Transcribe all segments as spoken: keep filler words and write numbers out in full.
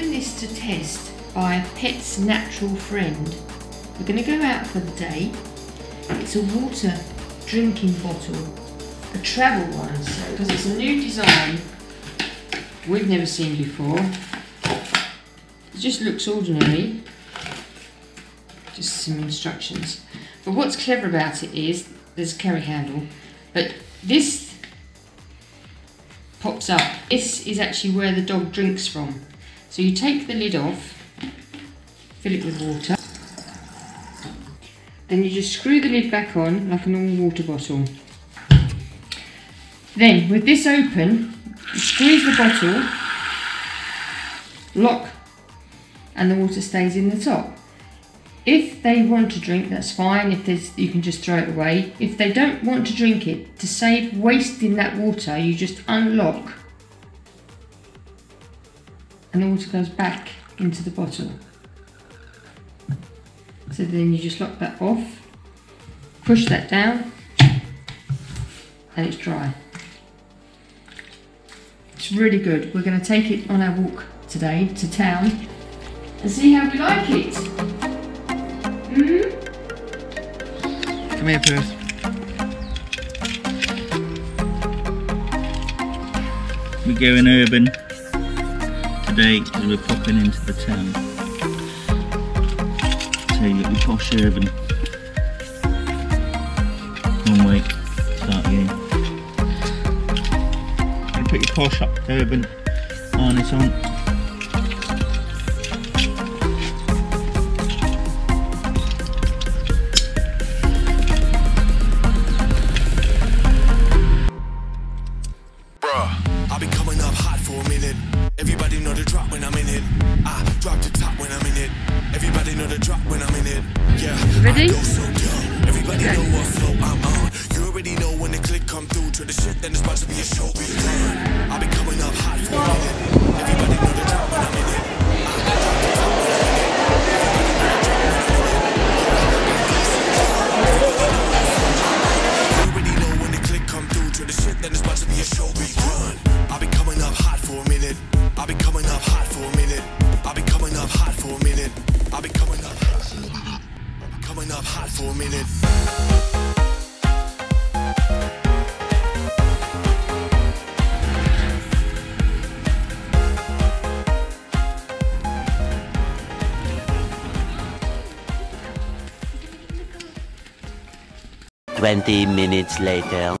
given this to test by Pet's Natural Friend. We're going to go out for the day. It's a water drinking bottle, a travel one, so because it's a new design we've never seen before. It just looks ordinary, just some instructions. But what's clever about it is there's a carry handle, but this pops up. This is actually where the dog drinks from. So you take the lid off, fill it with water, then you just screw the lid back on like a normal water bottle. Then with this open, you squeeze the bottle, lock, and the water stays in the top. If they want to drink, that's fine. If there's, you can just throw it away. If they don't want to drink it, to save wasting that water, you just unlock and the water goes back into the bottle. So then you just lock that off, push that down, and it's dry. It's really good. We're going to take it on our walk today to town and see how we like it. Mm-hmm. Come here, Percy. We're going urban today because we're popping into the town. Take it, we posh urban. One way, start again. I'm gonna put your posh up urban harness on. I'll be coming up hot for a minute. Everybody know the drop when I'm in it. I drop the top when I'm in it. Everybody know the drop when I'm in it. Yeah, ready? I go so dumb. Everybody okay. Know what flow I'm on. You already know when the click come through to the shit, then it's about to be a show. Be done. I'll be coming up hot for a minute. Everybody know the drop when I'm in it. I drop the top when I'm in it. You already know when the click come through to the shit, then it's about to be a show. Be done. For a minute, I'll be coming up hot for a minute. I'll be coming up hot for a minute. I'll be coming up hot for a minute. I'll be coming up hot for a minute. Twenty minutes later.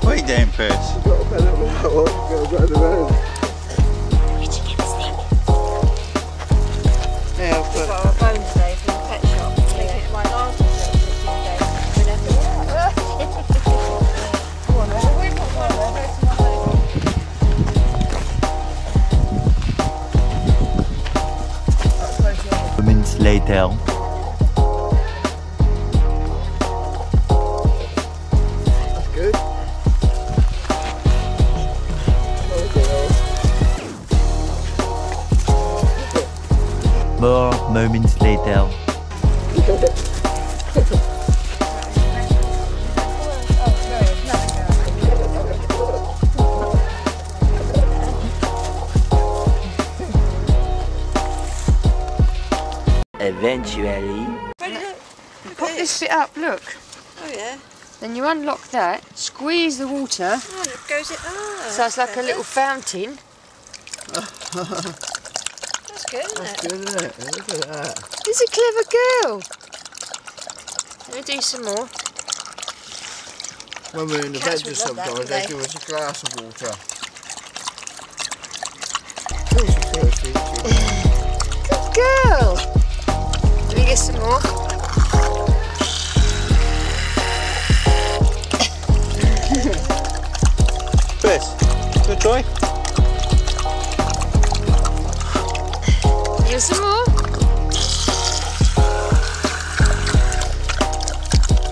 What are you doing, Percy? I've got a better one. I've got a better one. Where'd you get this thing? Yeah, I've got a bone today from the pet shop. It's my last one. Come on, then. We've got one there. Later. That's good. More moments later. Eventually. Pop this bit up, look. Oh yeah. Then you unlock that, squeeze the water. Oh, and it goes in. Oh, so it's like a little fountain. That's good, isn't it? That's good, isn't it? Look at that. It's a clever girl. Let me do some more. When we're in the bedroom sometimes, they give us a glass of water. Good girl. Let me get some more. Chris, good toy? Here's some more.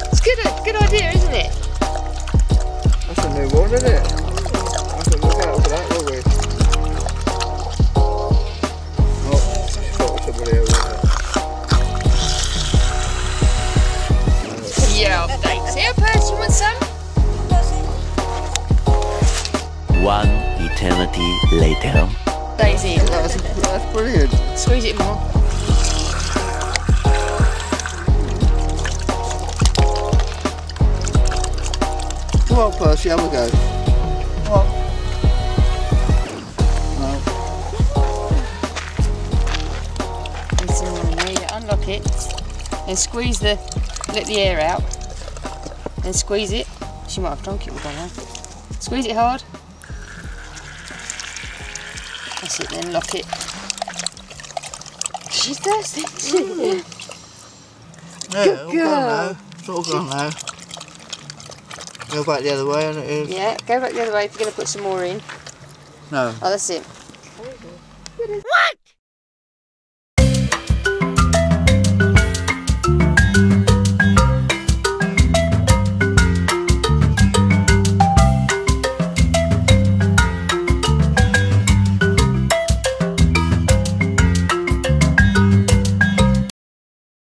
It's good, a good idea, isn't it? That's a new one, isn't it? That's a look out for that, will we? Oh, it's got somebody over there. Yeah, thanks. Here, Percy, you want some? One eternity later. Daisy, that was, that's brilliant. Squeeze it more. Come on, Percy, have a go. Come on. No. There's some more in there. You unlock it and squeeze the, let the air out and squeeze it. She might have drunk it with one hand. Squeeze it hard. That's it then, lock it. She's thirsty, isn't she? Yeah, it's all gone now. It's all gone now. Go back the other way, and it is. Yeah, go back the other way if you're going to put some more in. No. Oh, that's it. What?